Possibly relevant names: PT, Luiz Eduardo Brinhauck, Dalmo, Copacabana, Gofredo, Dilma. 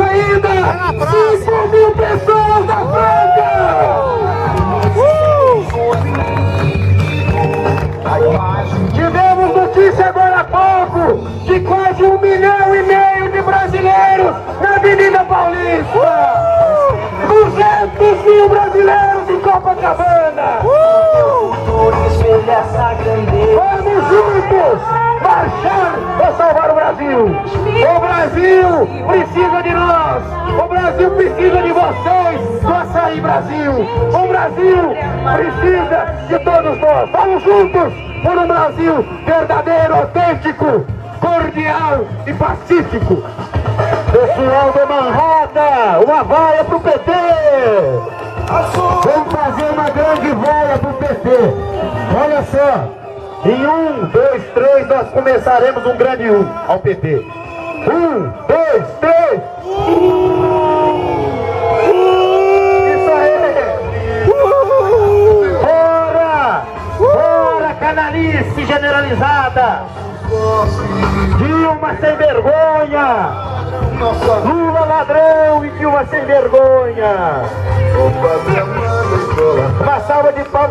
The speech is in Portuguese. saída, 5.000 pessoas da Franca! Tivemos notícia agora há pouco de quase 1,5 milhão de brasileiros na Avenida Paulista! 200.000 brasileiros em Copacabana! Vamos juntos marchar para salvar o Brasil! O Brasil precisa de nós! O Brasil precisa de vocês, do Açaí Brasil! O Brasil precisa de todos nós! Vamos juntos por um Brasil verdadeiro, autêntico, cordial e pacífico! Pessoal da Manhada, uma vaia pro PT! Vamos fazer uma grande vaia pro PT! Olha só, em 1, 2, 3 nós começaremos um grande um ao PT. 1, 2, 3! Isso aí! Bora! Bora, canalice generalizada! Dilma sem vergonha! Lula ladrão e Dilma sem vergonha. Uma salva de palmas.